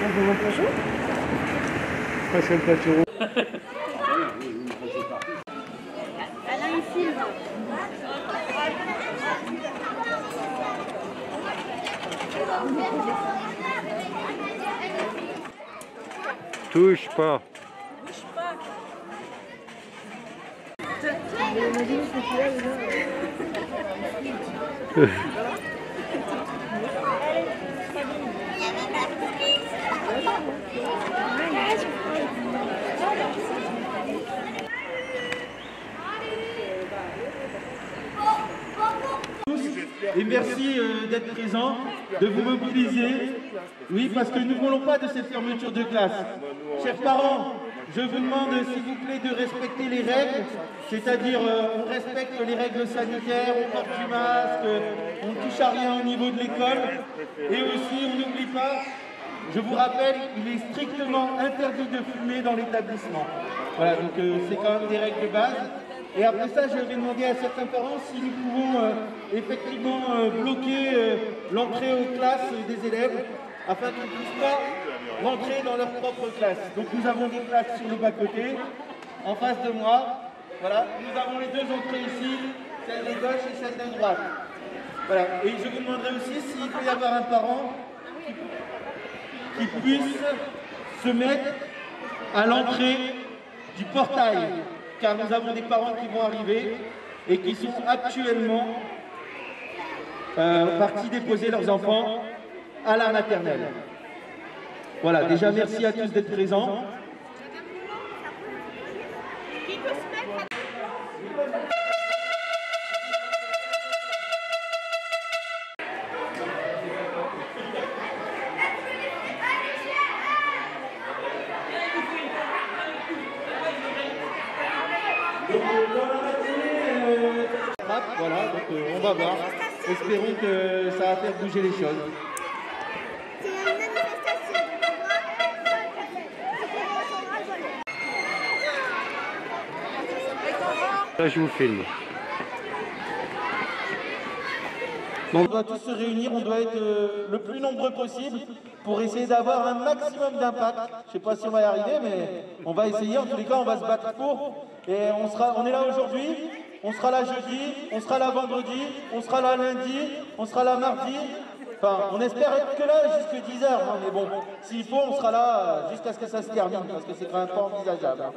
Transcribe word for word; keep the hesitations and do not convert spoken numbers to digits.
Bonjour. Pascal Platero. Alain Silve. Touche pas. Touche pas. Et merci euh, d'être présents, de vous mobiliser. Oui, parce que nous ne voulons pas de cette fermeture de classe. Chers parents, je vous demande s'il vous plaît de respecter les règles, c'est-à-dire euh, on respecte les règles sanitaires, on porte du masque, on ne touche à rien au niveau de l'école. Et aussi, on n'oublie pas, je vous rappelle, il est strictement interdit de fumer dans l'établissement. Voilà, donc euh, c'est quand même des règles de base. Et après ça, je vais demander à certains parents si nous pouvons euh, effectivement euh, bloquer euh, l'entrée aux classes des élèves afin qu'ils ne puissent pas rentrer dans leur propre classe. Donc nous avons des classes sur le bas-côté, en face de moi. Voilà, nous avons les deux entrées ici, celle de gauche et celle de droite. Voilà, et je vous demanderai aussi s'il peut y avoir un parent qui puisse se mettre à l'entrée du portail. Car nous avons des parents qui vont arriver et qui sont actuellement euh, partis déposer leurs enfants à la maternelle. Voilà, déjà merci à tous d'être présents. Voilà, donc euh, on va voir. Espérons que ça va faire bouger les choses. C'est une manifestation. Là, je vous filme. On doit tous se réunir, on doit être euh, le plus nombreux possible pour essayer d'avoir un maximum d'impact. Je ne sais pas si on va y arriver, mais on va essayer. En tous les cas, on va se battre pour. Et on, sera, on est là aujourd'hui. On sera là jeudi, on sera là vendredi, on sera là lundi, on sera là mardi. Enfin, on espère être que là jusqu'à dix heures, hein, mais bon, s'il faut, on sera là jusqu'à ce que ça se termine, parce que c'est quand même pas envisageable. Hein.